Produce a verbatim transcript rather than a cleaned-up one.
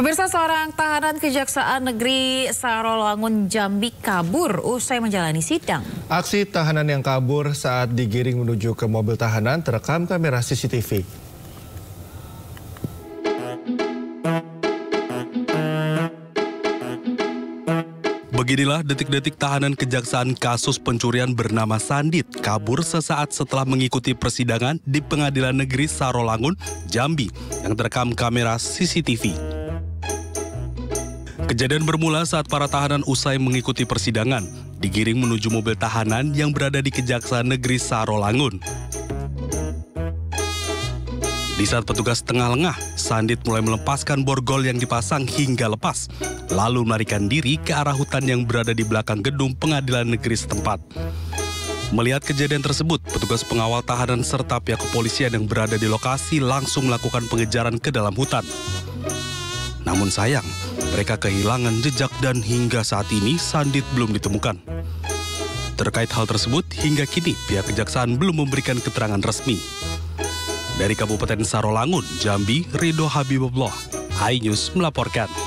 Pemirsa, seorang tahanan Kejaksaan Negeri Sarolangun, Jambi kabur usai menjalani sidang. Aksi tahanan yang kabur saat digiring menuju ke mobil tahanan terekam kamera C C T V. Beginilah detik-detik tahanan kejaksaan kasus pencurian bernama Sandit kabur sesaat setelah mengikuti persidangan di Pengadilan Negeri Sarolangun, Jambi yang terekam kamera C C T V. Kejadian bermula saat para tahanan usai mengikuti persidangan, digiring menuju mobil tahanan yang berada di Kejaksaan Negeri Sarolangun. Di saat petugas tengah lengah, Sandit mulai melepaskan borgol yang dipasang hingga lepas, lalu melarikan diri ke arah hutan yang berada di belakang gedung pengadilan negeri setempat. Melihat kejadian tersebut, petugas pengawal tahanan serta pihak kepolisian yang berada di lokasi langsung melakukan pengejaran ke dalam hutan. Namun sayang, mereka kehilangan jejak dan hingga saat ini Sandit belum ditemukan. Terkait hal tersebut, hingga kini pihak kejaksaan belum memberikan keterangan resmi. Dari Kabupaten Sarolangun, Jambi, Rido Habibullah, iNews melaporkan.